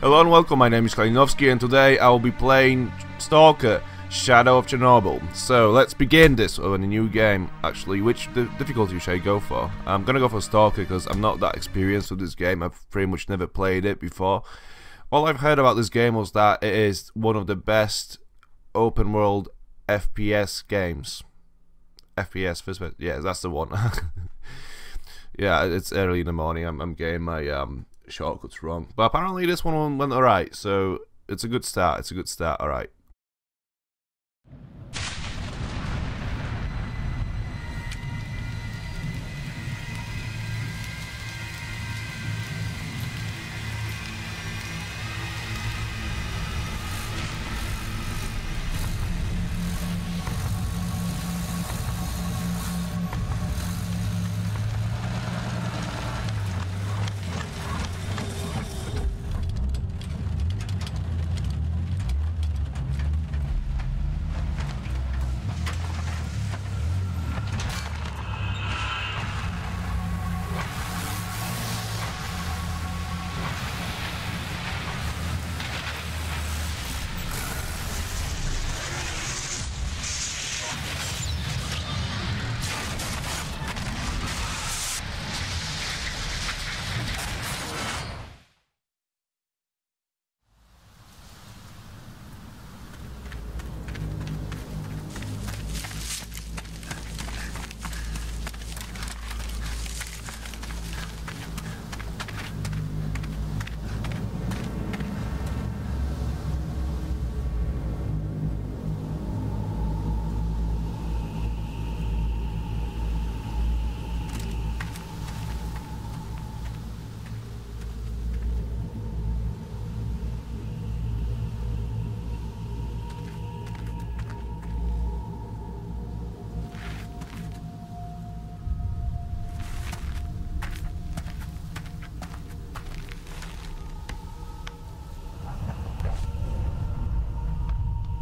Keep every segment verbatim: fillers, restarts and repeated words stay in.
Hello and welcome, my name is Calinovsci and today I will be playing Stalker Shadow of Chernobyl. So let's begin this on a new game. Actually, which difficulty should I go for? I'm gonna go for Stalker because I'm not that experienced with this game. I've pretty much never played it before. All I've heard about this game was that it is one of the best open world F P S games. F P S, first person, yeah, that's the one. Yeah, it's early in the morning. I'm, I'm getting my um, shortcuts wrong, but apparently this one went alright, so it's a good start. It's a good start. Alright.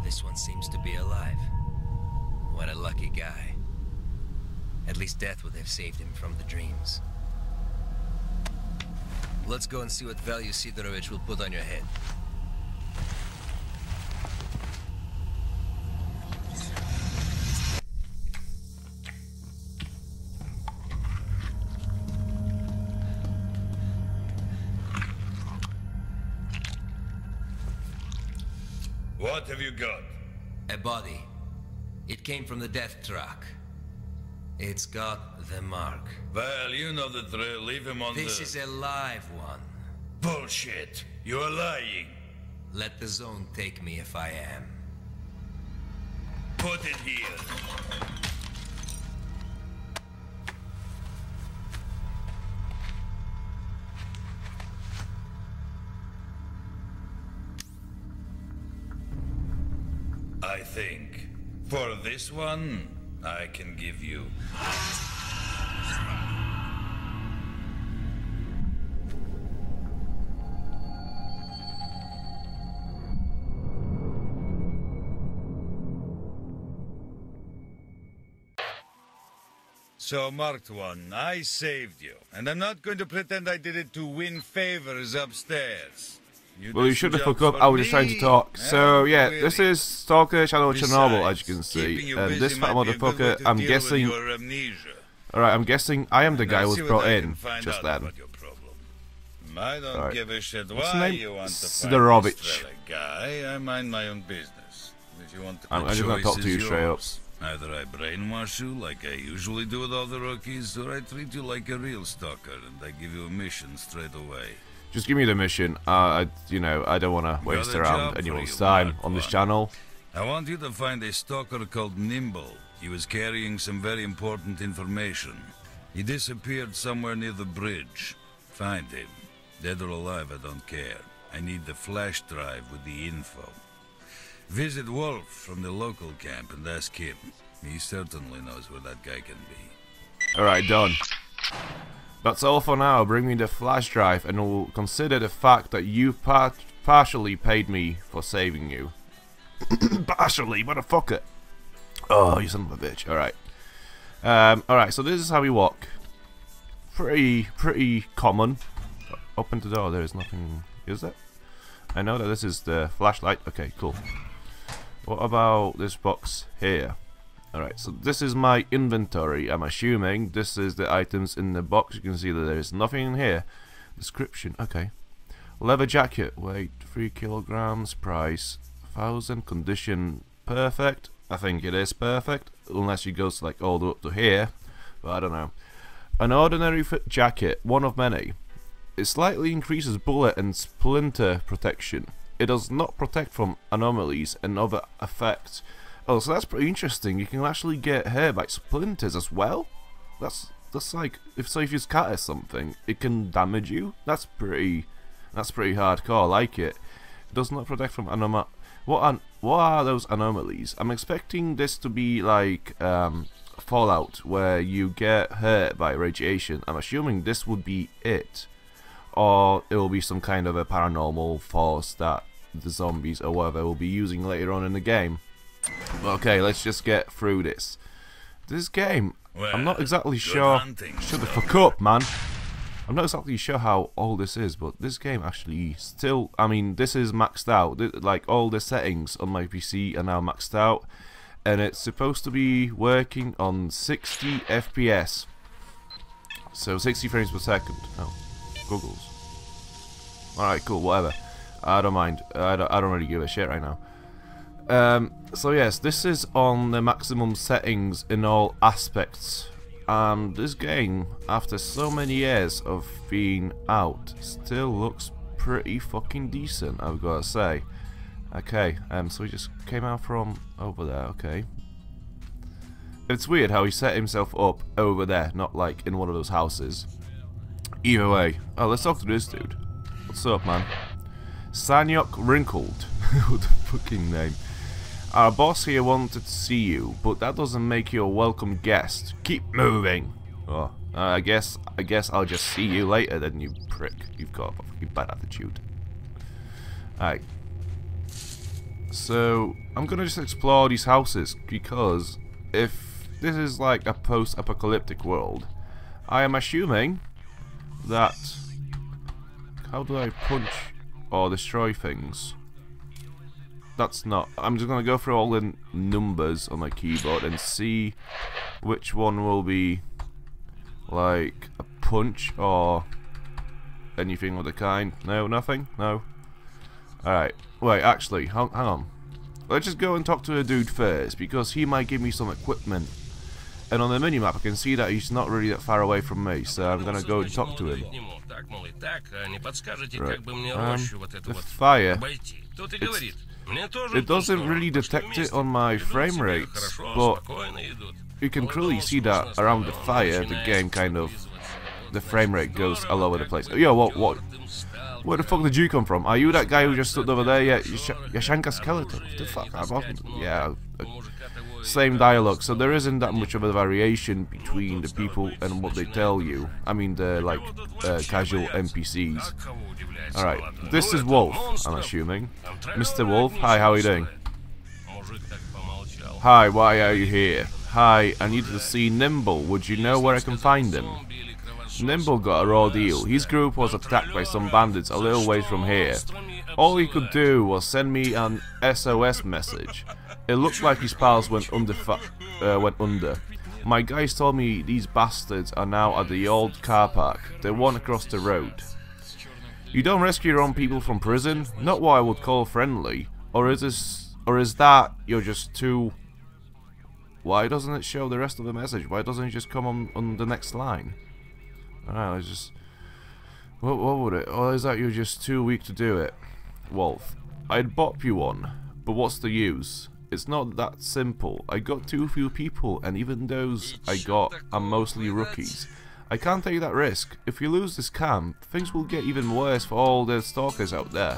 This one seems to be alive. What a lucky guy. At least death would have saved him from the dreams. Let's go and see what value Sidorovich will put on your head. What have you got? A body. It came from the death truck. It's got the mark. Well, you know the drill. Leave him on the... This is a live one. Bullshit. You're lying. Let the zone take me if I am. Put it here. I think, for this one, I can give you... So, Marked One, I saved you, and I'm not going to pretend I did it to win favors upstairs. You well, you should have forgot I was just trying to talk. Yeah, so, yeah, really. This is Stalker Shadow of Chernobyl, as you can see. And um, this fat motherfucker, I'm guessing... Alright, I'm guessing I am the guy who was brought in just then. I don't right. give a shit why What's name? You want to Sidorovich. Guy, I mind my own business. If you want to I'm, I'm just gonna talk to you yours. Straight up. Either I brainwash you like I usually do with all the rookies, or I treat you like a real stalker and I give you a mission straight away. Just give me the mission. Uh, I, you know, I don't want to waste around anyone's time on this channel. I want you to find a stalker called Nimble. He was carrying some very important information. He disappeared somewhere near the bridge. Find him. Dead or alive, I don't care. I need the flash drive with the info. Visit Wolf from the local camp and ask him. He certainly knows where that guy can be. Alright, done. That's all for now. Bring me the flash drive and we'll consider the fact that you par partially paid me for saving you. Partially, motherfucker. Oh, you son of a bitch. Alright. Um, Alright, so this is how we walk. Pretty, pretty common. Open the door, there is nothing. Is it? I know that this is the flashlight. Okay, cool. What about this box here? Alright, so this is my inventory. I'm assuming this is the items in the box. You can see that there is nothing in here. Description, okay. Leather jacket, weight three kilograms, price one thousand, condition perfect. I think it is perfect, unless you go to like all the way up to here, but I don't know. An ordinary fit jacket, one of many. It slightly increases bullet and splinter protection. It does not protect from anomalies and other effects. Oh, so that's pretty interesting. You can actually get hurt by splinters as well. That's that's like if so if you scatter something, it can damage you. That's pretty that's pretty hardcore. I like it. It does not protect from anom. What are what are those anomalies? I'm expecting this to be like um, Fallout, where you get hurt by radiation. I'm assuming this would be it, or it will be some kind of a paranormal force that the zombies or whatever will be using later on in the game. Okay, let's just get through this. This game, well, I'm not exactly sure. Hunting, Shut the fuck up, man. I'm not exactly sure how all this is, but this game actually still, I mean, this is maxed out. Like, all the settings on my P C are now maxed out, and it's supposed to be working on sixty F P S. So sixty frames per second. Oh, Googles. Alright, cool, whatever. I don't mind. I don't, I don't really give a shit right now. Um, so yes, this is on the maximum settings in all aspects. And this game, after so many years of being out, still looks pretty fucking decent, I've got to say. Okay, um, so we just came out from over there, okay. It's weird how he set himself up over there, not like in one of those houses. Either way, oh, let's talk to this dude. What's up, man? Sanyok Wrinkled. What the fucking name? Our boss here wanted to see you, but that doesn't make you a welcome guest. Keep moving. Oh, uh, I guess I guess I'll just see you later then, you prick. You've got a fucking bad attitude. Alright. So I'm gonna just explore these houses, because if this is like a post-apocalyptic world, I am assuming that how do I punch or destroy things? That's not... I'm just going to go through all the numbers on my keyboard and see which one will be like a punch or anything of the kind. No, nothing? No? Alright. Wait, actually, hang on. Let's just go and talk to the dude first, because he might give me some equipment. And on the minimap I can see that he's not really that far away from me, so I'm going to go and talk to him. Right. Um, the fire... It's, It doesn't really detect it on my frame rates, but you can clearly see that around the fire, the game kind of, the frame rate goes all over the place. Yo, what, what? Where the fuck did you come from? Are you that guy who just stood over there? Yeah, Yashanka Skeleton. What the fuck? I'm off. Yeah, same dialogue. So there isn't that much of a variation between the people and what they tell you. I mean, the like uh, casual N P Cs. Alright, this is Wolf, I'm assuming. Mister Wolf, hi, how are you doing? Hi, why are you here? Hi, I needed to see Nimble. Would you know where I can find him? Nimble got a raw deal. His group was attacked by some bandits a little ways from here. All he could do was send me an S O S message. It looked like his pals went under. Uh, went under. My guys told me these bastards are now at the old car park, the one across the road. You don't rescue your own people from prison? Not what I would call friendly. Or is this, or is that you're just too... Why doesn't it show the rest of the message? Why doesn't it just come on, on the next line? Alright, let's just... What, what would it... Or is that you're just too weak to do it? Wolf, I'd bop you on, but what's the use? It's not that simple. I got too few people, and even those I got are mostly rookies. I can't take that risk. If you lose this camp, things will get even worse for all the stalkers out there.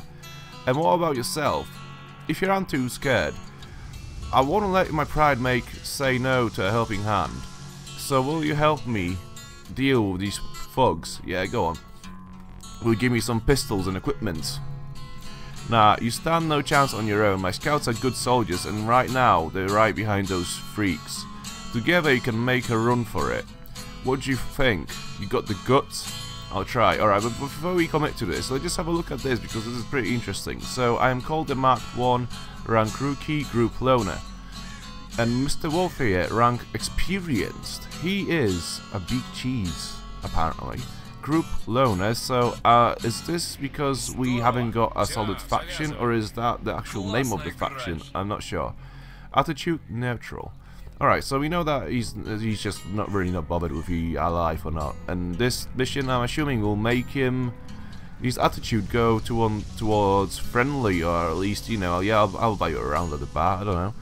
And what about yourself? If you aren't too scared, I won't let my pride make say no to a helping hand. So will you help me deal with these thugs? Yeah, go on. Will you give me some pistols and equipment? Nah, you stand no chance on your own. My scouts are good soldiers, and right now they're right behind those freaks. Together you can make a run for it. What do you think? You got the guts? I'll try. Alright, but before we commit to this, let's just have a look at this, because this is pretty interesting. So, I am called the Marked One, rank Rookie, Group Loner. And Mister Wolf here, rank Experienced. He is a big cheese, apparently. Group Loner, so uh, is this because we haven't got a solid faction, or is that the actual name of the faction? I'm not sure. Attitude neutral. Alright, so we know that he's he's just not really not bothered with you alive or not. And this mission, I'm assuming, will make him his attitude go to one towards friendly, or at least, you know, yeah, I'll, I'll buy you around at the bar. I don't know.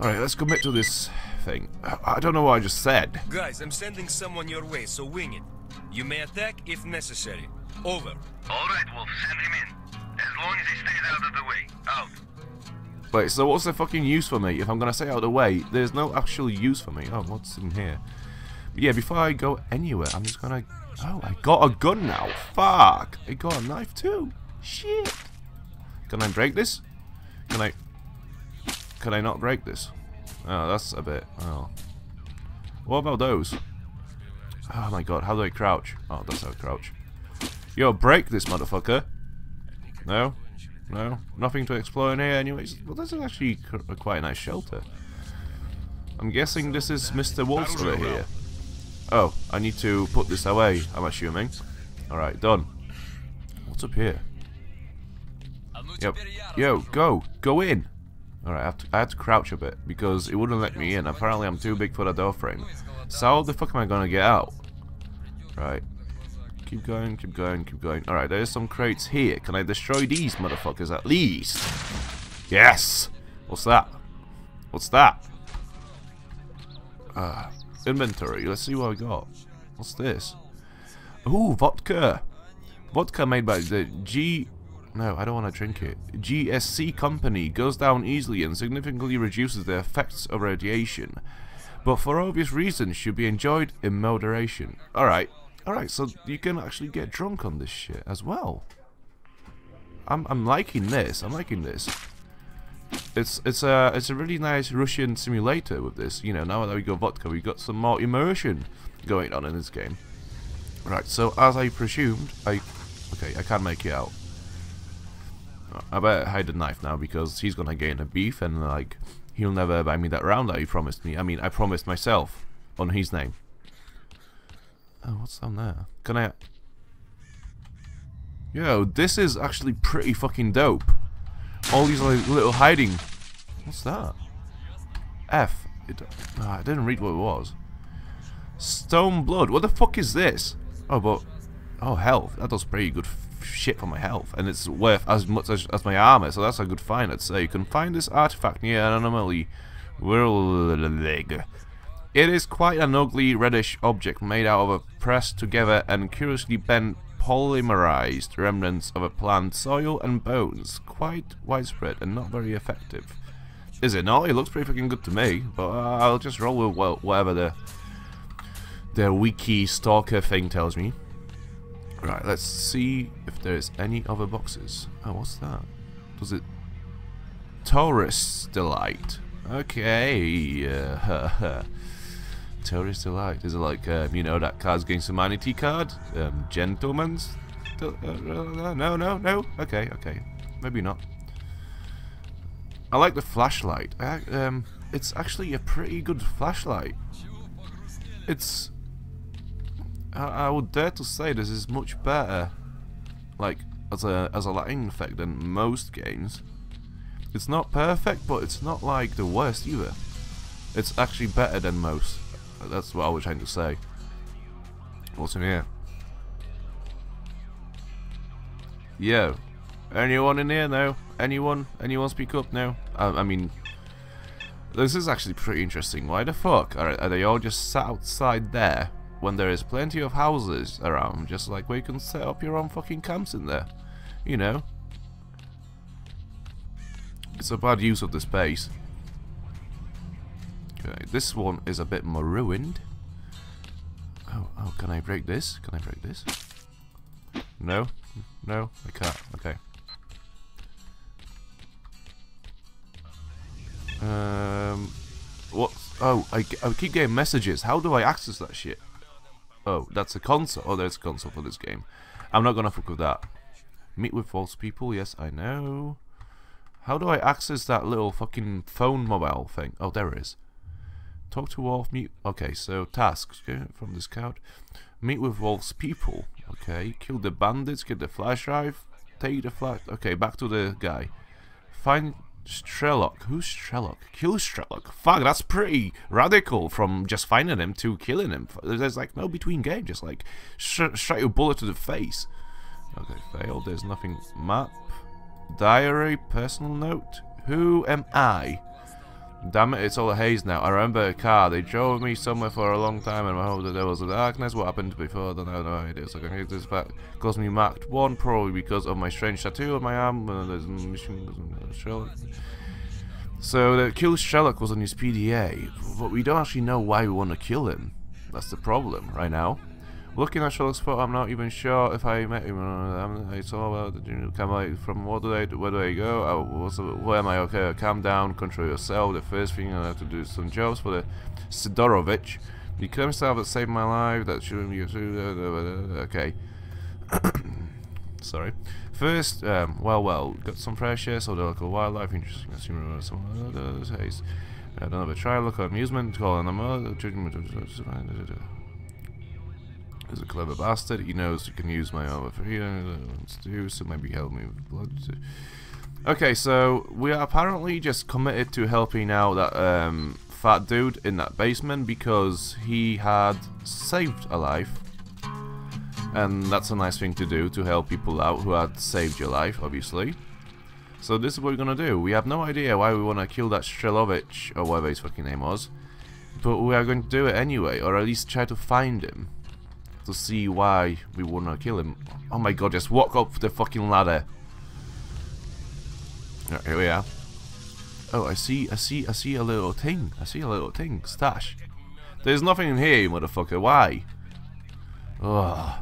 Alright, let's commit to this thing. I don't know what I just said. Guys, I'm sending someone your way, so wing it. You may attack if necessary. Over. Alright, Wolf, send him in. As long as he stays out of the way. Out. Wait, so what's the fucking use for me? If I'm gonna stay out of the way, there's no actual use for me. Oh, what's in here? But yeah, before I go anywhere, I'm just gonna... Oh, I got a gun now. Fuck. I got a knife too. Shit. Can I break this? Can I... Can I not break this? Oh, that's a bit... Oh. What about those? Oh my god, how do I crouch? Oh, that's how I crouch. Yo, break this motherfucker! No? No? Nothing to explore in here anyways. Well, this is actually a quite a nice shelter. I'm guessing this is Mister Wolf's over here. Oh, I need to put this away, I'm assuming. Alright, done. What's up here? Yep. Yo, go! Go in! Alright, I have to, I had to crouch a bit, because it wouldn't let me in. Apparently I'm too big for the door frame. So how the fuck am I gonna get out? Right. Keep going, keep going, keep going. Alright, there's some crates here. Can I destroy these motherfuckers at least? Yes! What's that? What's that? Uh, inventory. Let's see what I got. What's this? Ooh, vodka! Vodka made by the G... No, I don't want to drink it. G S C company. Goes down easily and significantly reduces the effects of radiation, but for obvious reasons should be enjoyed in moderation. Alright, alright, so you can actually get drunk on this shit as well. I'm, I'm liking this, I'm liking this. It's it's a, it's a really nice Russian simulator with this, you know, now that we got vodka, we got some more immersion going on in this game. Right, so as I presumed, I... Okay, I can't make it out. I better hide the knife now, because he's gonna get in a beef and like... He'll never buy me that round that he promised me. I mean, I promised myself on his name. Oh, what's down there? Can I... Yo, this is actually pretty fucking dope. All these like little hiding... What's that? F. It... Oh, I didn't read what it was. Stone blood. What the fuck is this? Oh, but... Oh, health. That does pretty good shit for my health, and it's worth as much as, as my armor, so that's a good find, I'd say. You can find this artifact near an anomaly world. It is quite an ugly reddish object made out of a pressed together and curiously bent polymerized remnants of a plant, soil and bones. Quite widespread and not very effective. Is it not? It looks pretty fucking good to me, but I'll just roll with whatever the the wiki stalker thing tells me. Right, let's see if there's any other boxes. Oh, what's that? Does it... Tourist Delight. Okay. Uh, Tourist Delight. Is it like, um, you know, that Cards Against Humanity card? Um, gentleman's? No, no, no. Okay, okay. Maybe not. I like the flashlight. I, um, it's actually a pretty good flashlight. It's... I would dare to say this is much better, like, as a as a lighting effect than most games. It's not perfect, but it's not like the worst either. It's actually better than most. That's what I was trying to say. What's in here? Yo, anyone in here? No. Anyone? Anyone speak up? No. I, I mean, this is actually pretty interesting. Why the fuck are, are they all just sat outside there? When there is plenty of houses around, just like where you can set up your own fucking camps in there, you know. It's a bad use of the space. Okay, this one is a bit more ruined. Oh, oh, can I break this? Can I break this? No, no, I can't. Okay. Um, what? Oh, I, I keep getting messages. How do I access that shit? Oh, that's a console. Oh, there's a console for this game. I'm not gonna fuck with that. Meet with false people. Yes, I know. How do I access that little fucking phone mobile thing? Oh, there it is. Talk to Wolf. Meet. Okay, so tasks from this card. Meet with Wolf's people. Okay, kill the bandits. Get the flash drive. Take the flash. Okay, back to the guy. Find Strelok. Who's Strelok? Kill Strelok. Fuck, that's pretty radical. From just finding him to killing him. There's like no between game. Just like straight a bullet to the face. Okay, failed. There's nothing. Map, diary, personal note. Who am I? Damn it, it's all a haze now. I remember a car. They drove me somewhere for a long time and I hope that there was a darkness. What happened before? I don't know how it is. I can hit this back. Calls me Marked One, probably because of my strange tattoo on my arm. Uh, there's a machine. So, the kill Strelok was on his P D A, but we don't actually know why we want to kill him. That's the problem right now. Looking at Strelok's photo, I'm not even sure if I met him. I saw about the camera. From what do I? Where do I go? I was, where am I? Okay, calm down, control yourself. The first thing I have to do is some jobs for the Sidorovich. The criminal that saved my life. That shouldn't be true. Okay. Sorry. First, um, well, well, got some fresh air. So the local wildlife, interesting consumer. Some other taste. I don't know. But try local amusement. Call an amount. He's a clever bastard. He knows he can use my armor for healing. To do so, maybe help me with blood. Okay, so we are apparently just committed to helping out that um, fat dude in that basement because he had saved a life, and that's a nice thing to do to help people out who had saved your life, obviously. So this is what we're gonna do. We have no idea why we want to kill that Strelovich or whatever his fucking name was, but we are going to do it anyway, or at least try to find him. To see why we wanna kill him. Oh my god, just walk up the fucking ladder. Right, here we are. Oh, I see, I see, I see a little thing. I see a little thing. Stash. There's nothing in here, you motherfucker. Why? Oh.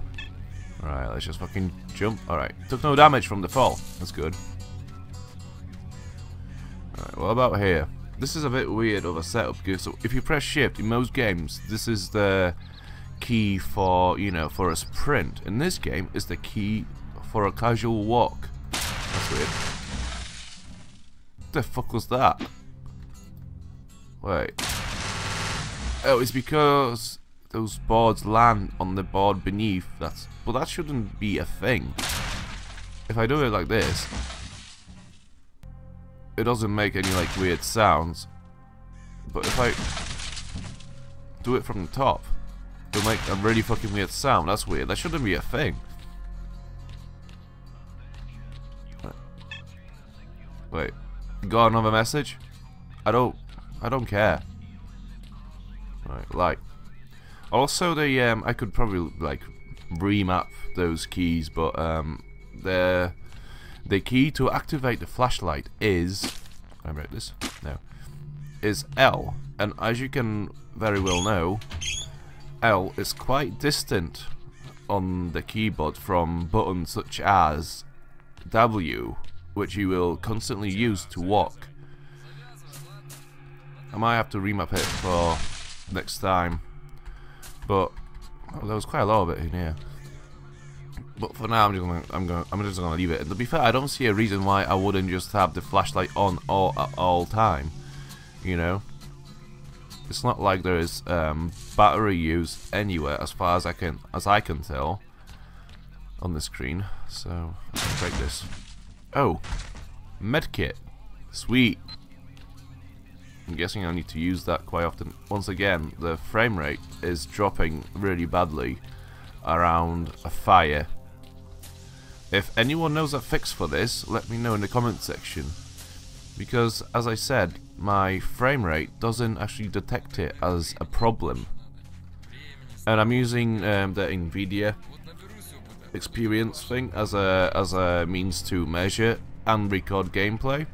Alright, let's just fucking jump. Alright, took no damage from the fall. That's good. Alright, what about here? This is a bit weird of a setup, because so if you press shift in most games, this is the key for, you know, for a sprint. In this game is the key for a casual walk. That's weird. What the fuck was that? Wait. Oh, it's because those boards land on the board beneath. That's, well, that shouldn't be a thing. If I do it like this, it doesn't make any like weird sounds. But if I do it from the top, it'll make a really fucking weird sound. That's weird. That shouldn't be a thing. Wait, got another message? I don't. I don't care. Right, like. Also, the um, I could probably like remap those keys, but um, the the key to activate the flashlight is. I wrote this. No, is L, and as you can very well know, L is quite distant on the keyboard from buttons such as W, which you will constantly use to walk. I might have to remap it for next time, but oh, there was quite a lot of it in here. But for now, I'm just gonna, I'm gonna, I'm just gonna leave it. And to be fair, I don't see a reason why I wouldn't just have the flashlight on all at all time. You know. It's not like there is um, battery use anywhere, as far as I can, as I can tell, on the screen. So I'll take this. Oh, medkit, sweet. I'm guessing I need to use that quite often. Once again, the frame rate is dropping really badly around a fire. If anyone knows a fix for this, let me know in the comment section. Because, as I said, my frame rate doesn't actually detect it as a problem. And I'm using um, the NVIDIA experience thing as a, as a means to measure and record gameplay.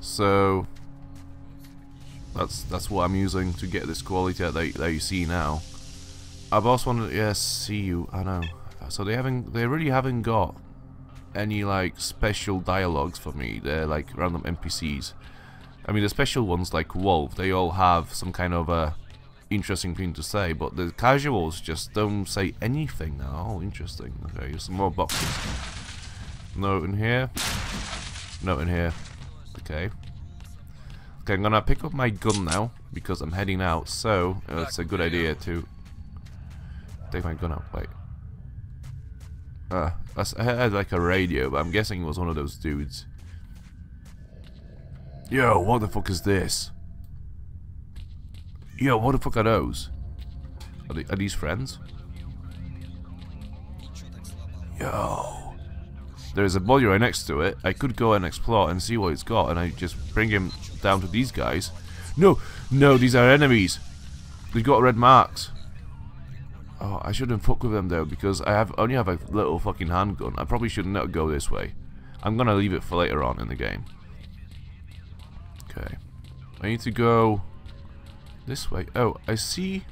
So, that's that's what I'm using to get this quality that, that you see now. I've also wanted to, yes, see you, I know. So they haven't, they really haven't got any like special dialogues for me. They're like random N P Cs. I mean the special ones like Wolf, they all have some kind of a interesting thing to say, but the casuals just don't say anything now. Oh, interesting. Okay, some more boxes. No in here. No in here. Okay. Okay, I'm gonna pick up my gun now, because I'm heading out, so uh, it's a good idea to take my gun out. Wait. Uh, I had like a radio, but I'm guessing it was one of those dudes. Yo, what the fuck is this? Yo, what the fuck are those? Are, they, are these friends? Yo. There's a body right next to it. I could go and explore and see what it's got, and I just bring him down to these guys. No! No, these are enemies! They've got red marks. Oh, I shouldn't fuck with them though, because I have only have a little fucking handgun. I probably should not go this way. I'm gonna leave it for later on in the game. Okay. I need to go this way. Oh, I see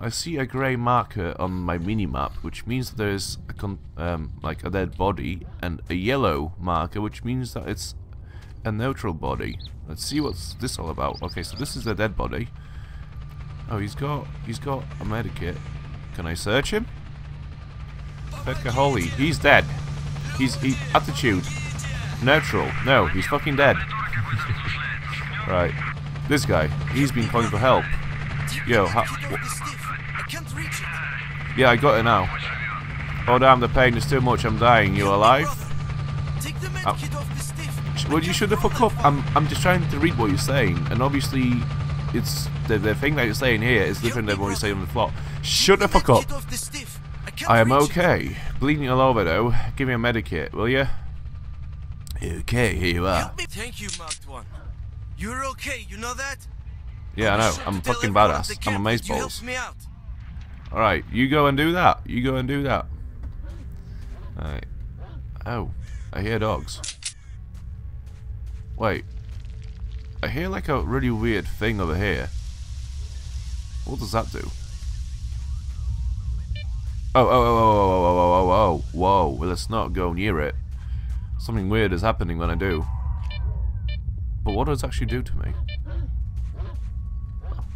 I see a grey marker on my mini-map, which means there's a con um, like a dead body, and a yellow marker, which means that it's a neutral body. Let's see what's this all about. Okay, so this is a dead body. Oh, he's got he's got a medikit. Can I search him? Pekka Holy, he's dead. He's he attitude. Neutral. No, he's fucking dead. Right. This guy, he's been calling for help. Yo, ha wh yeah, I got it now. Oh damn, the pain is too much. I'm dying. You alive? I'm well, you should have fucked up. I'm I'm just trying to read what you're saying, and obviously, it's the the thing that you're saying here is different than what you're saying on the plot. Shut the fuck up. I am okay. Bleeding all over though. Give me a medikit, will you? Okay, here you are. Thank you, Marked One. You're okay, you know that? Yeah, I know. I'm fucking badass. I'm amazeballs. Alright, you go and do that. You go and do that. Alright. Oh, I hear dogs. Wait. I hear like a really weird thing over here. What does that do? Oh, oh, oh, oh, oh, oh, oh, oh, whoa. Well, let's not go near it. Something weird is happening when I do. But what does it actually do to me?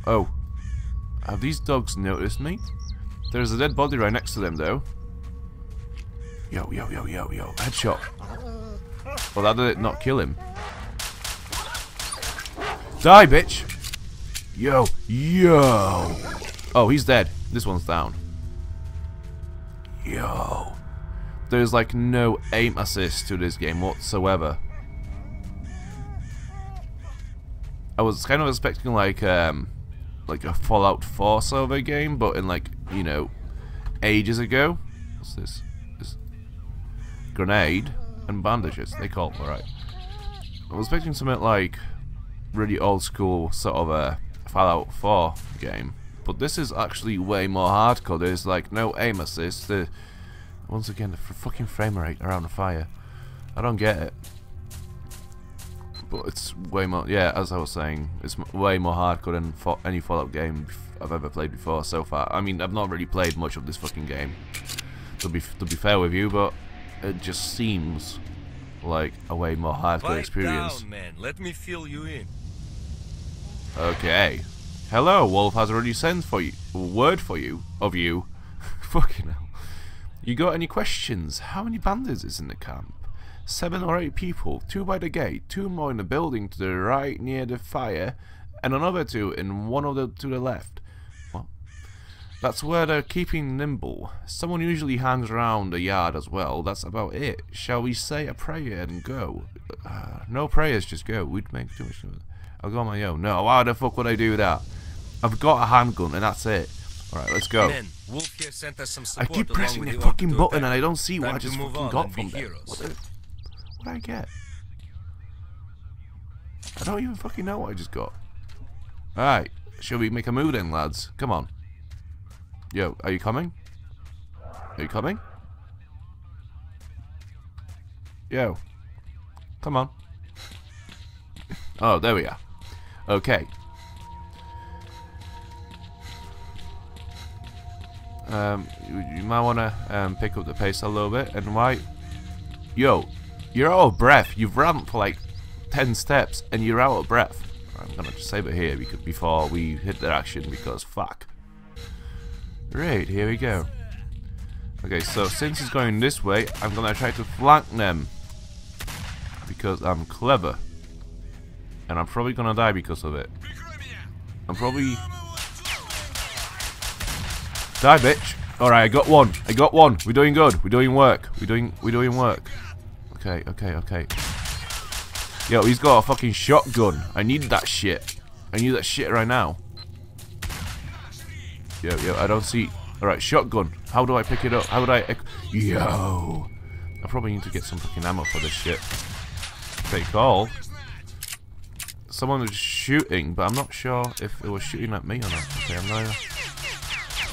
Oh. Have these dogs noticed me? There's a dead body right next to them, though. Yo, yo, yo, yo, yo. Headshot. Well, that did not kill him. Die, bitch! Yo, yo! Oh, he's dead. This one's down. Yo. There's like no aim assist to this game whatsoever. I was kind of expecting like um, like a Fallout four server game, but in like, you know, ages ago. What's this? This grenade and bandages. They call it, alright. I was expecting something like really old school sort of a Fallout four game, but this is actually way more hardcore. There's like no aim assist. The once again the f fucking frame rate around the fire. I don't get it. But it's way more, yeah, as I was saying, it's m way more hardcore than fo any Fallout game I've ever played before so far. I mean, I've not really played much of this fucking game, to be, f to be fair with you, but it just seems like a way more hardcore Fight experience. Down, man. Let me fill you in. Okay. Hello, Wolf has already sent for you, word for you, of you. Fucking hell. You got any questions? How many bandits is in the camp? Seven or eight people, two by the gate, two more in the building to the right near the fire, and another two in one of the to the left. What? That's where they're keeping Nimble. Someone usually hangs around the yard as well. That's about it. Shall we say a prayer and go? Uh, no prayers, just go. We'd make too much noise. I'll go on my own. No, why the fuck would I do that? I've got a handgun and that's it. Alright, let's go. Men, Wolf here sent us some support. I keep pressing the fucking button and I don't see what I just fucking got from them. What the What did I get? I don't even fucking know what I just got. Alright, shall we make a move then, lads? Come on. Yo, are you coming? Are you coming? Yo. Come on. Oh, there we are. Okay. Um, you might want to um, pick up the pace a little bit, and why... Yo. You're out of breath. You've ran for like ten steps and you're out of breath. I'm gonna just save it here because before we hit the action, because fuck. Right, here we go. Okay, so since it's going this way, I'm gonna try to flank them because I'm clever, and I'm probably gonna die because of it. I'm probably die, bitch. All right, I got one. I got one. We're doing good. We're doing work. We're doing. We're doing work. Okay, okay, okay. Yo, he's got a fucking shotgun. I need that shit. I need that shit right now. Yo, yo, I don't see... Alright, shotgun. How do I pick it up? How would I... Yo! I probably need to get some fucking ammo for this shit. Take all. Someone was shooting, but I'm not sure if it was shooting at me or not. Okay, I'm not...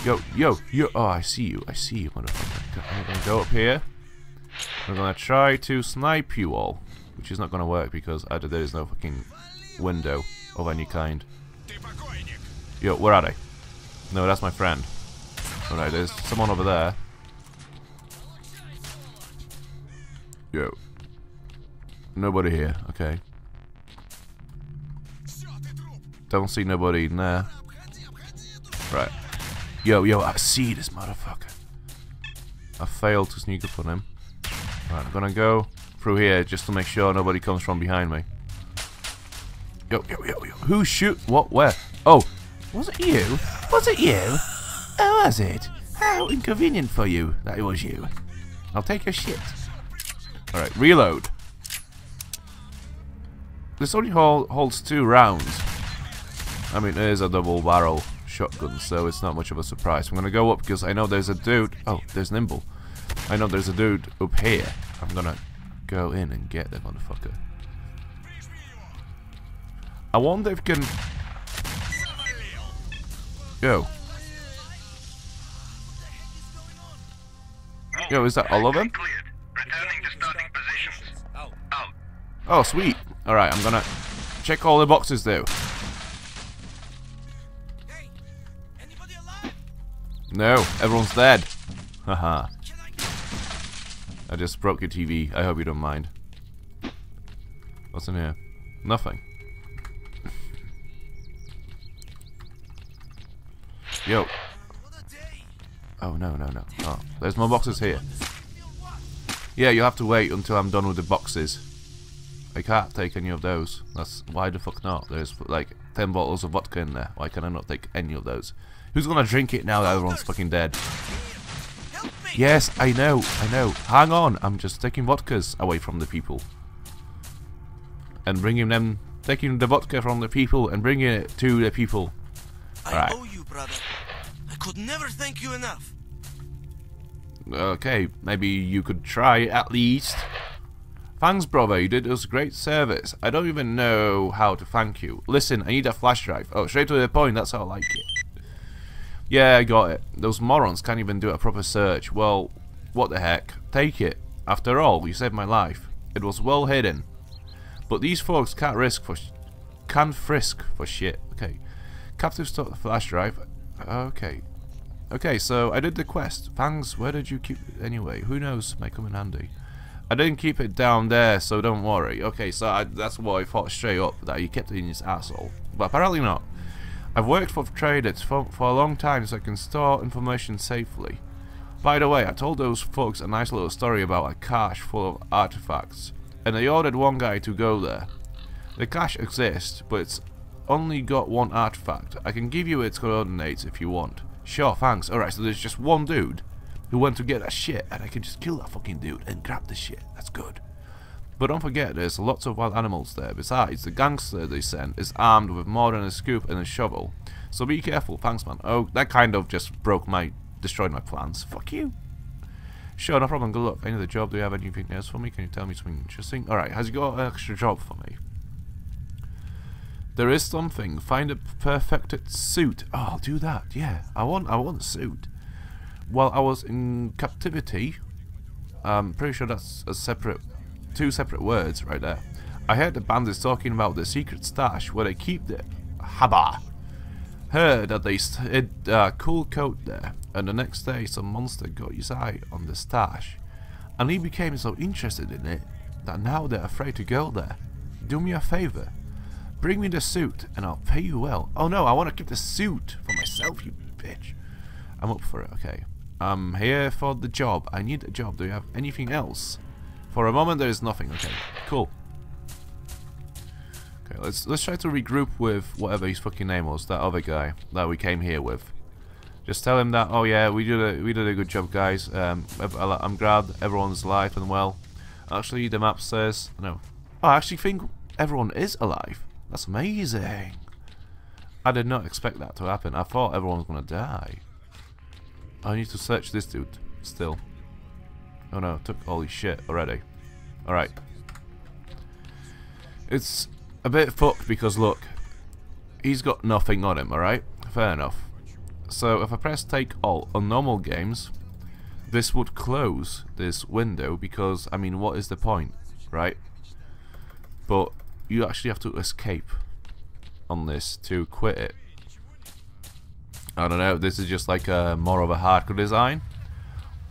Yo, yo, yo! Oh, I see you. I see you, motherfucker. I'm gonna go up here. I'm gonna try to snipe you all. Which is not gonna work because I, there is no fucking window of any kind. Yo, where are they? No, that's my friend. Alright, there's someone over there. Yo. Nobody here, okay. Don't see nobody in there. Right. Yo, yo, I see this motherfucker. I failed to sneak up on him. Alright, I'm gonna go through here just to make sure nobody comes from behind me. Yo, yo, yo, yo. Who shoot? What? Where? Oh, was it you? Was it you? Oh, was it? How inconvenient for you that it was you. I'll take your shit. Alright, reload. This only hold, holds two rounds. I mean, it is a double barrel shotgun, so it's not much of a surprise. I'm gonna go up because I know there's a dude. Oh, there's Nimble. I know there's a dude up here. I'm gonna go in and get that motherfucker. I wonder if can... Yo. Yo, is that all of them? Oh, sweet. Alright, I'm gonna check all the boxes though. No, everyone's dead. Haha. I just broke your T V. I hope you don't mind. What's in here? Nothing. Yo. Oh, no, no, no. Oh, there's more boxes here. Yeah, you'll have to wait until I'm done with the boxes. I can't take any of those. That's... Why the fuck not? There's like ten bottles of vodka in there. Why can I not take any of those? Who's gonna drink it now that everyone's fucking dead? Yes, I know, I know. Hang on, I'm just taking vodkas away from the people. And bringing them, taking the vodka from the people and bringing it to the people. All right. I owe you, brother. I could never thank you enough. Okay, maybe you could try at least. Thanks, brother, you did us great service. I don't even know how to thank you. Listen, I need a flash drive. Oh, straight to the point, that's how I like it. Yeah, I got it. Those morons can't even do a proper search. Well, what the heck. Take it. After all, you saved my life. It was well hidden. But these folks can't risk for... Sh can frisk for shit. Okay. Captive stop the flash drive. Okay. Okay, so I did the quest. Thanks. Where did you keep it? Anyway, who knows? May come in handy. I didn't keep it down there, so don't worry. Okay, so I, that's what I thought straight up. That you kept it in his asshole. But apparently not. I've worked for traders for, for a long time so I can store information safely. By the way, I told those folks a nice little story about a cache full of artifacts, and they ordered one guy to go there. The cache exists, but it's only got one artifact. I can give you its coordinates if you want. Sure, thanks. Alright, so there's just one dude who went to get that shit, and I can just kill that fucking dude and grab the shit. That's good. But don't forget, there's lots of wild animals there. Besides, the gangster they sent is armed with more than a scoop and a shovel. So be careful, thanks man. Oh, that kind of just broke my... destroyed my plans. Fuck you. Sure, no problem, good luck. Any other job? Do you have anything else for me? Can you tell me something interesting? Alright, has you got an extra job for me? There is something. Find a perfected suit. Oh, I'll do that, yeah. I want, I want a suit. While I was in captivity... I'm pretty sure that's a separate... Two separate words right there. I heard the bandits talking about the secret stash where they keep the haba. Heard that they hid a cool coat there, and the next day some monster got his eye on the stash, and he became so interested in it that now they're afraid to go there. Do me a favor, Bring me the suit and I'll pay you well. Oh no, I want to keep the suit for myself, you bitch. I'm up for it, okay. I'm here for the job. I need a job. Do you have anything else? For a moment there is nothing, okay. Cool. Okay, let's let's try to regroup with whatever his fucking name was, that other guy that we came here with. Just tell him that, oh yeah, we did a we did a good job, guys. Um, I'm glad everyone's alive and well. Actually, the map says no. I actually think everyone is alive. That's amazing. I did not expect that to happen. I thought everyone was gonna die. I need to search this dude still. Oh no, I took all his shit already. All right. It's a bit fucked because look, he's got nothing on him. All right, fair enough. So if I press take all on normal games, this would close this window because I mean, what is the point, right? But you actually have to escape on this to quit it. I don't know. This is just like a more of a hardcore design,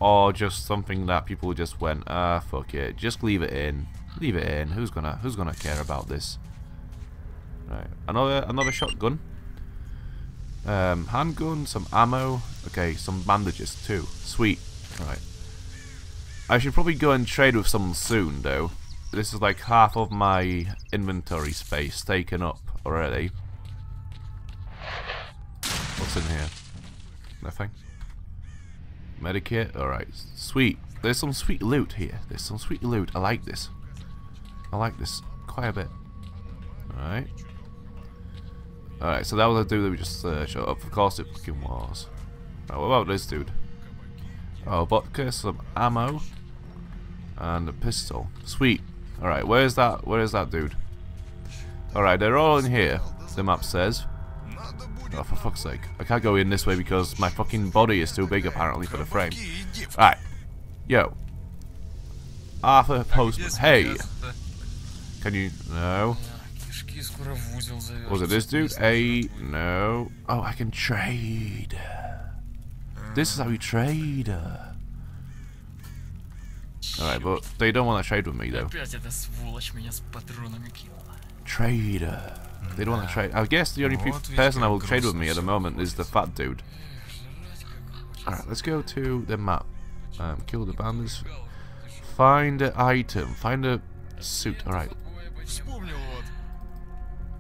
or just something that people just went, ah, fuck it, just leave it in, leave it in. Who's gonna Who's gonna care about this? Right, another another shotgun. Um, handgun, some ammo, okay, some bandages too. Sweet. Alright. I should probably go and trade with someone soon though. This is like half of my inventory space taken up already. What's in here? Nothing. Medikit, alright. Sweet. There's some sweet loot here. There's some sweet loot. I like this. I like this quite a bit. Alright. Alright, so that was the dude that we just uh, shot up. Of course it fucking was. Right, what about this dude? Oh, vodka, some ammo, and a pistol. Sweet. Alright, where is that? Where is that dude? Alright, they're all in here, the map says. Oh, for fuck's sake. I can't go in this way because my fucking body is too big, apparently, for the frame. Alright. Yo. Arthur Postman. Hey. Can you... No. Was it this dude? A no. Oh, I can trade. This is how you trade. Alright, but they don't want to trade with me though. Trader. They don't want to trade. I guess the only pe person that will trade with me at the moment is the fat dude. Alright, let's go to the map. Um, kill the bandits. Find an item. Find a suit. Alright.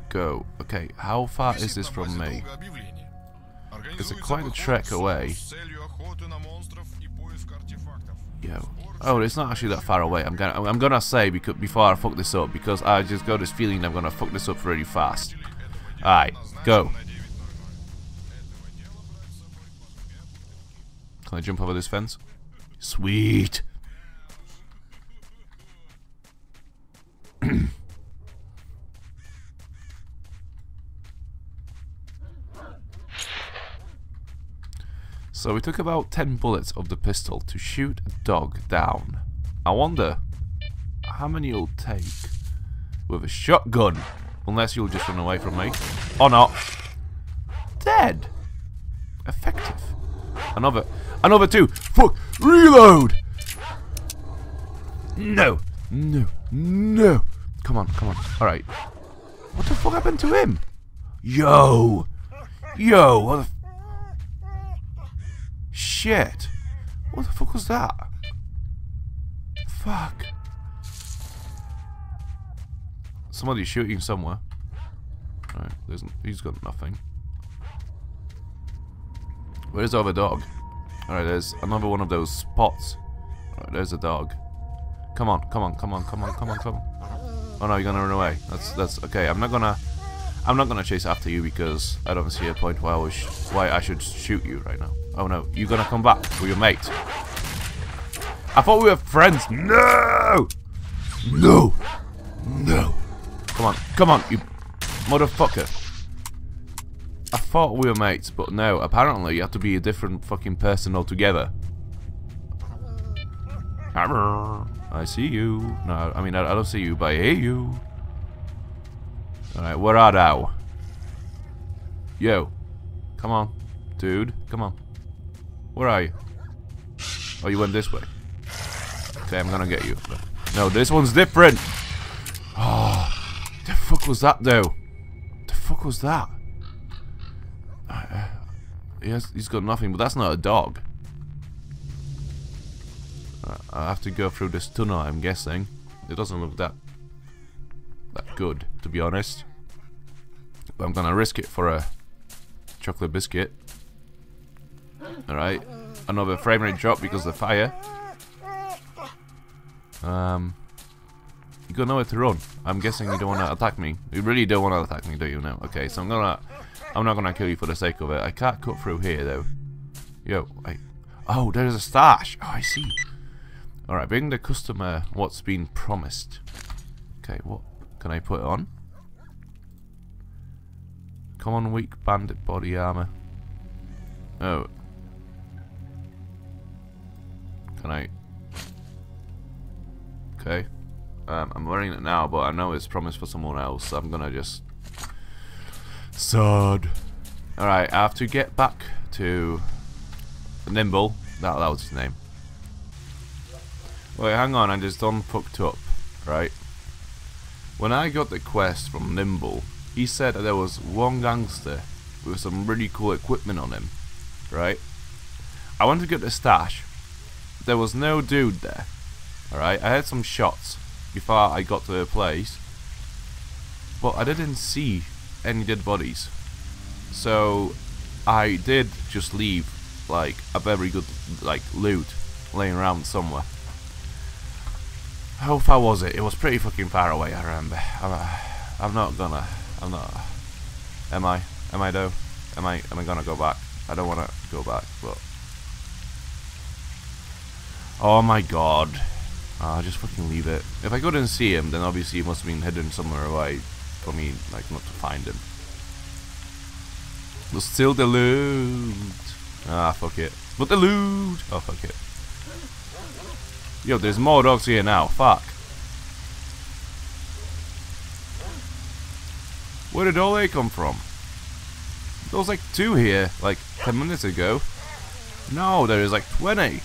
Go. Okay, how far is this from me? It's a quite a trek away. Yo. Oh, it's not actually that far away. I'm gonna, I'm gonna say because before I fuck this up, because I just got this feeling I'm gonna fuck this up really fast. All right, go. Can I jump over this fence? Sweet. So we took about ten bullets of the pistol to shoot a dog down. I wonder how many you'll take with a shotgun, unless you'll just run away from me, or not. Dead. Effective. Another, another two. Fuck. Reload. No, no, no. Come on, come on. All right. What the fuck happened to him? Yo, yo. What the fuck? Shit! What the fuck was that? Fuck! Somebody's shooting somewhere. Alright, he's got nothing. Where's the other dog? Alright, there's another one of those spots. Alright, there's a dog. Come on, come on, come on, come on, come on, come on. Oh no, you're gonna run away. That's that's okay. I'm not gonna, I'm not gonna chase after you because I don't see a point why I was, why I should shoot you right now. Oh no, you're gonna come back with your mate. I thought we were friends. No! No! No! Come on, come on, you motherfucker. I thought we were mates, but no, apparently you have to be a different fucking person altogether. I see you. No, I mean, I don't see you, but I hear you. Alright, where are thou? Yo. Come on, dude, come on. Where are you? Oh, you went this way. Okay, I'm gonna get you. No, this one's different. Oh, the fuck was that though? fuck was that? Uh, he has, he's got nothing, but that's not a dog. Uh, I have to go through this tunnel, I'm guessing. It doesn't look that that good, to be honest. But I'm gonna risk it for a chocolate biscuit. Alright, another frame rate drop because of the fire. Um, you got nowhere to run. I'm guessing you don't want to attack me. You really don't want to attack me, do you? No. Okay, so I'm gonna, I'm not gonna kill you for the sake of it. I can't cut through here though. Yo, I, oh, there's a stash. Oh, I see. All right, bring the customer what's been promised. Okay, what can I put on? Common weak bandit body armor. Oh, can I? Okay, um, I'm wearing it now, but I know it's promised for someone else, so I'm gonna just... Sod. Alright, I have to get back to Nimble. That, that was his name. Wait, hang on, I just done fucked up, right? When I got the quest from Nimble, he said that there was one gangster with some really cool equipment on him, right? I went to get the stash. There was no dude there. Alright, I had some shots before I got to the place, but I didn't see any dead bodies, so I did just leave like a very good like loot laying around somewhere. How far was it? It was pretty fucking far away, I remember. I'm, uh, I'm not gonna, I'm not, am I, am I though? Am I, am I gonna go back? I don't wanna go back, but, oh my god. I'll uh, just fucking leave it. If I couldn't see him, then obviously he must have been hidden somewhere away for me, like, not to find him. But still the loot. Ah, fuck it. But the loot! Oh, fuck it. Yo, there's more dogs here now. Fuck. Where did all they come from? There was like two here, like, ten minutes ago. No, there is like twenty.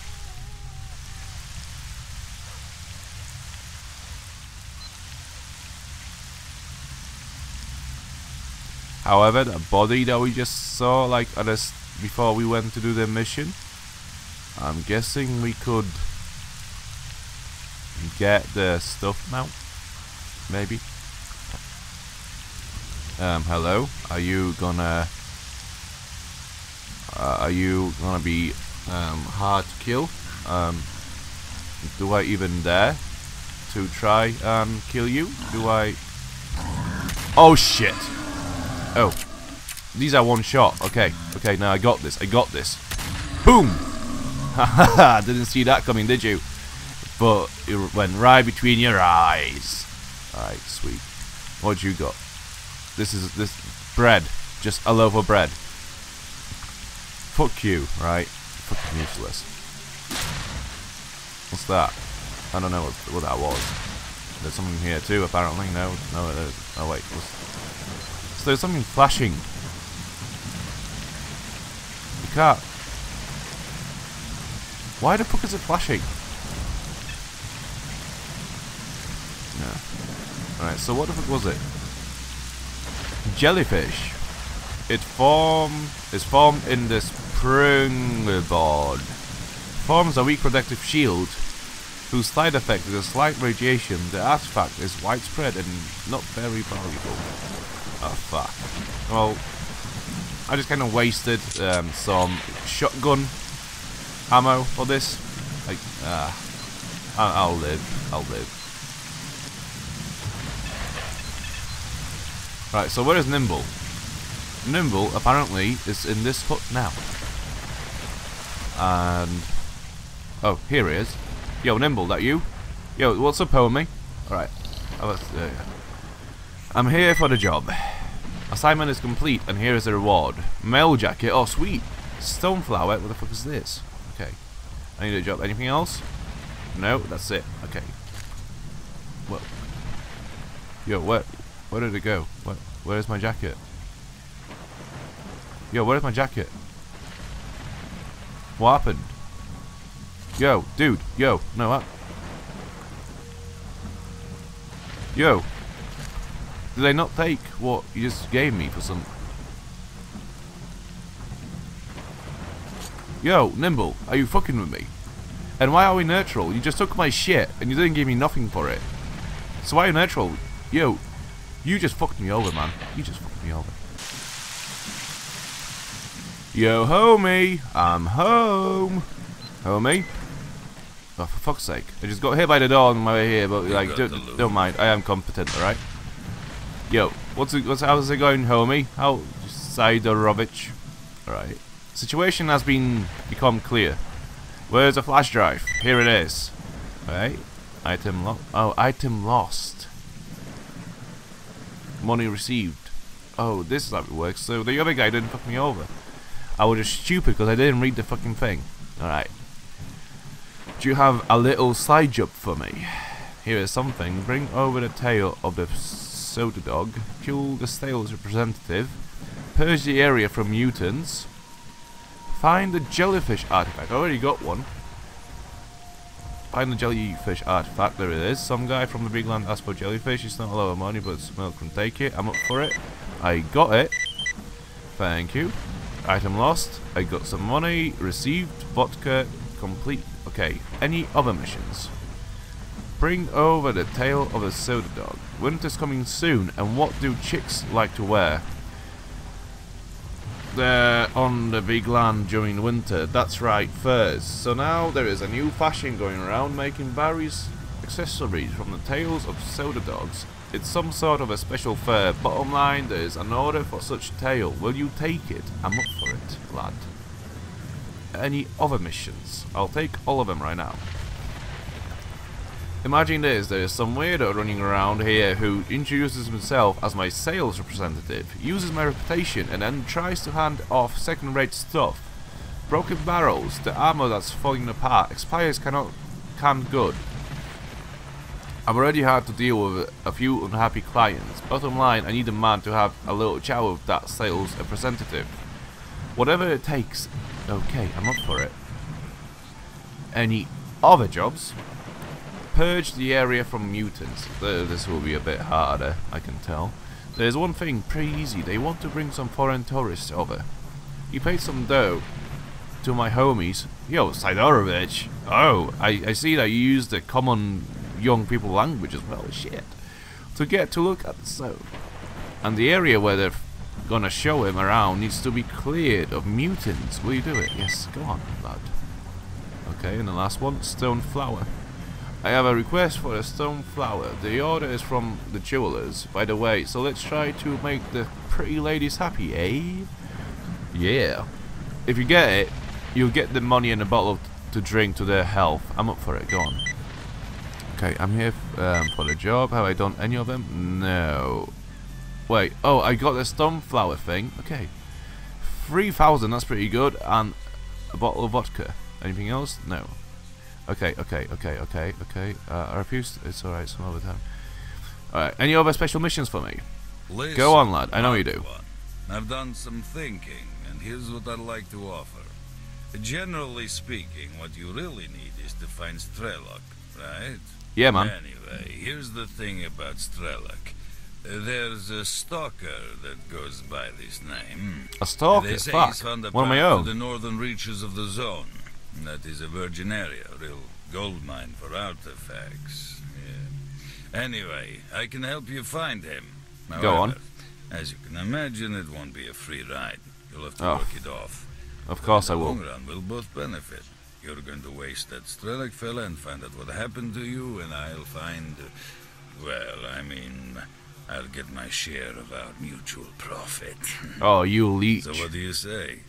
However, the body that we just saw, like, just before we went to do the mission, I'm guessing we could get the stuff now, maybe. Um, hello, are you gonna, uh, are you gonna be, um, hard to kill? Um, do I even dare to try, um, kill you? Do I, oh shit! Oh, these are one shot. Okay, okay, now I got this. I got this. Boom! Haha, didn't see that coming, did you? But it went right between your eyes. Alright, sweet. What you got? This is this bread. Just a loaf of bread. Fuck you, right? Fucking useless. What's that? I don't know what, what that was. There's something here too, apparently. No, no, it is. Oh, wait. What's, there's something flashing. You can't. Why the fuck is it flashing? No. Alright, so what the fuck was it? Jellyfish. It form is formed in the springboard. Forms a weak protective shield whose side effect is a slight radiation. The artifact is widespread and not very valuable. Oh fuck. Well, I just kind of wasted um, some shotgun ammo for this. Like, uh, I'll, I'll live. I'll live. Right, so where is Nimble? Nimble apparently is in this hut now. And. Oh, here he is. Yo, Nimble, that you? Yo, what's up, homie? Alright. Oh, that's. Uh, I'm here for the job. Assignment is complete, and here is the reward. Mail jacket, oh sweet! Stone flower, what the fuck is this? Okay. I need a job. Anything else? No, that's it. Okay. What? Yo, where, where did it go? What? Where is my jacket? Yo, where is my jacket? What happened? Yo, dude, yo, no, what? Yo! Did I not take what you just gave me for some... Yo, Nimble, are you fucking with me? And why are we neutral? You just took my shit and you didn't give me nothing for it. So why are you neutral? Yo, you just fucked me over, man. You just fucked me over. Yo, homie, I'm home. Homie. Oh, for fuck's sake. I just got hit by the door on my way here, but like, don't, don't mind. I am competent, alright? Yo, what's it, what's, how's it going, homie? How, Sidorovich? Alright. Situation has been become clear. Where's the flash drive? Here it is. Alright. Item lost. Oh, item lost. Money received. Oh, this is how it works. So the other guy didn't fuck me over. I was just stupid because I didn't read the fucking thing. Alright. Do you have a little side job for me? Here is something. Bring over the tail of the soda dog. Kill the sales representative. Purge the area from mutants. Find the jellyfish artifact. I already got one. Find the jellyfish artifact. There it is. Some guy from the big land asked for jellyfish. It's not a lot of money, but Smilk can take it. I'm up for it. I got it. Thank you. Item lost. I got some money. Received. Vodka. Complete. Okay. Any other missions? Bring over the tail of a soda dog. Winter's coming soon. And what do chicks like to wear? They're on the big land during winter. That's right, furs. So now there is a new fashion going around, making various accessories from the tails of soda dogs. It's some sort of a special fur. Bottom line, there is an order for such tail. Will you take it? I'm up for it, lad. Any other missions? I'll take all of them right now. Imagine this, there is some weirdo running around here who introduces himself as my sales representative, uses my reputation and then tries to hand off second-rate stuff. Broken barrels, the armor that's falling apart, expires cannot can good. I've already had to deal with a few unhappy clients. Bottom line, I need a man to have a little chat with that sales representative. Whatever it takes. Okay, I'm up for it. Any other jobs? Purge the area from mutants. This will be a bit harder, I can tell. There's one thing, pretty easy. They want to bring some foreign tourists over. You paid some dough to my homies. Yo, Sidorovich. Oh, I, I see that you use the common young people language as well. Shit. To get to look at the show. And the area where they're gonna show him around needs to be cleared of mutants. Will you do it? Yes, go on, lad. Okay, and the last one, Stone Flower. I have a request for a stone flower. The order is from the jewelers, by the way, so let's try to make the pretty ladies happy, eh? Yeah. If you get it, you'll get the money and a bottle to drink to their health. I'm up for it, go on. Okay, I'm here um, for the job. Have I done any of them? No. Wait, oh, I got the stone flower thing. Okay. three thousand, that's pretty good, and a bottle of vodka. Anything else? No. Okay, okay, okay, okay, okay. Uh, I refuse. It's alright, some other time. Alright, any other special missions for me? Listen, go on, lad. I know you do. I've done some thinking, and here's what I'd like to offer. Generally speaking, what you really need is to find Strelok, right? Yeah, man. Anyway, here's the thing about Strelok. There's a stalker that goes by this name. A stalker? Fuck. One of my own. The northern reaches of the zone. That is a virgin area, a real gold mine for artifacts. Yeah. Anyway, I can help you find him. However, go on. As you can imagine, it won't be a free ride. You'll have to oh. work it off. Of but course I will. In the long run, we'll both benefit. You're going to waste that Strelok fella and find out what happened to you, and I'll find... Well, I mean... I'll get my share of our mutual profit. Oh, you leech. So what do you say?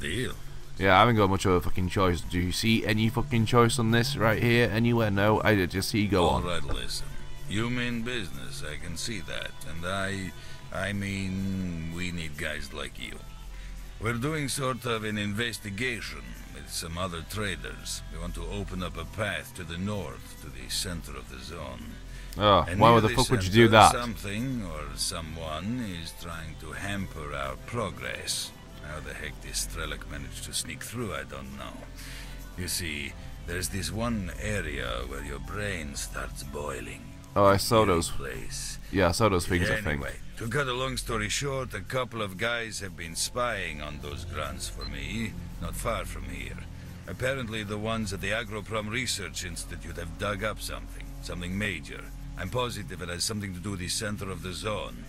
Deal. Yeah, I haven't got much of a fucking choice. Do you see any fucking choice on this right here? Anywhere? No, I just see go on. Alright, listen. You mean business, I can see that. And I... I mean... we need guys like you. We're doing sort of an investigation with some other traders. We want to open up a path to the north, to the center of the zone. Oh, and why the fuck would you do that? Something or someone is trying to hamper our progress. How the heck this Strelok managed to sneak through, I don't know. You see, there's this one area where your brain starts boiling. Oh, I saw those. Place. Yeah, I saw those things, yeah, anyway, I think. To cut a long story short, a couple of guys have been spying on those grunts for me, not far from here. Apparently the ones at the AgroProm Research Institute have dug up something, something major. I'm positive it has something to do with the center of the zone.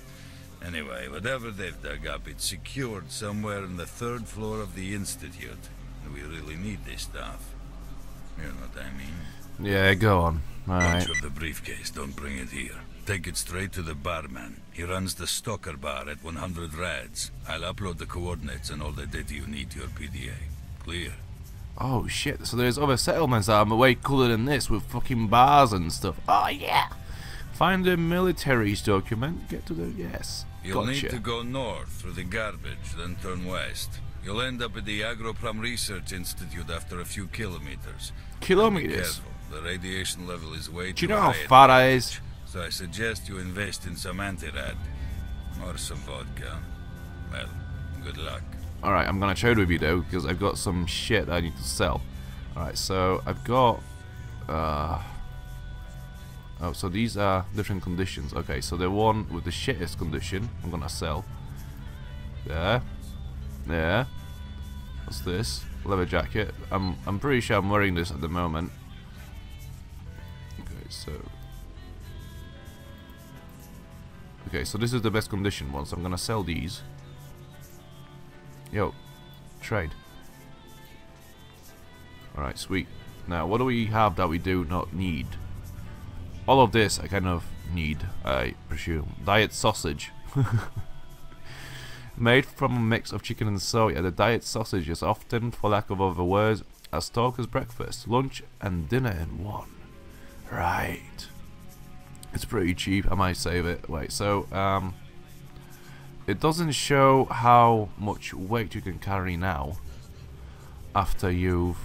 Anyway, whatever they've dug up, it's secured somewhere in the third floor of the Institute. And we really need this stuff. You know what I mean? Yeah, go on. All right. Watch the briefcase, don't bring it here. Take it straight to the barman. He runs the Stalker Bar at one hundred rads. I'll upload the coordinates and all the data you need to your P D A. Clear? Oh shit, so there's other settlements that are way cooler than this with fucking bars and stuff. Oh yeah! Find the military's document, get to the... yes. You'll gotcha. Need to go north through the garbage, then turn west. You'll end up at the AgroProm Research Institute after a few kilometers. Kilometers? The radiation level is way too high. Do you know how far that is? So I suggest you invest in some anti-rad. Or some vodka. Well, good luck. Alright, I'm gonna trade with you though, because I've got some shit I need to sell. Alright, so I've got... Uh, oh, so these are different conditions. Okay, so the one with the shittest condition, I'm gonna sell. There. There. What's this? Leather jacket. I'm, I'm pretty sure I'm wearing this at the moment. So okay, so this is the best condition one, so I'm gonna sell these. Yo, trade. Alright, sweet. Now what do we have that we do not need? All of this I kind of need, I presume. Diet sausage. Made from a mix of chicken and soy, the diet sausage is often, for lack of other words, a stalker's breakfast, lunch and dinner in one. Right, it's pretty cheap. I might save it. Wait, so um, it doesn't show how much weight you can carry now after you've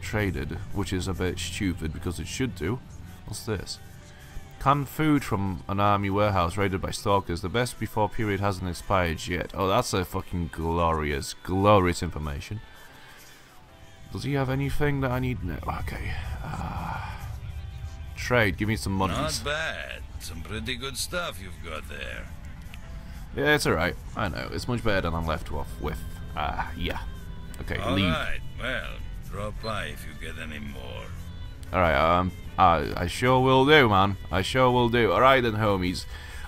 traded, which is a bit stupid because it should do. What's this? Canned food from an army warehouse raided by stalkers. The best before period hasn't expired yet. Oh, that's a fucking glorious, glorious information. Does he have anything that I need? No. Okay. Uh, Trade, give me some money. Not bad. Some pretty good stuff you've got there. Yeah, it's alright. I know. It's much better than I'm left off with. Ah, uh, yeah. Okay, all leave. Alright, well, drop by if you get any more. Alright, um, I, I sure will do, man. I sure will do. Alright then, homies.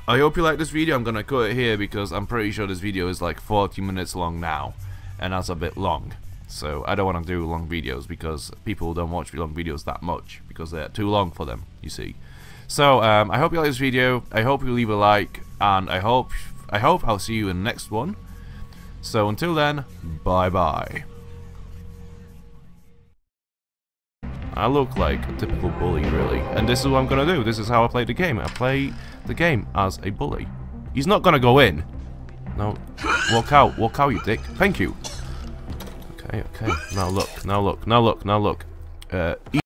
I hope you like this video. I'm gonna cut it here because I'm pretty sure this video is like forty minutes long now. And that's a bit long. So I don't want to do long videos because people don't watch long videos that much because they're too long for them, you see. So um, I hope you like this video. I hope you leave a like, and I hope I hope I'll see you in the next one. So until then, bye bye. I look like a typical bully, really, and this is what I'm gonna do. This is how I play the game. I play the game as a bully. He's not gonna go in. No, walk out, walk out, you dick. Thank you. Okay, okay, now look, now look, now look, now look. Uh,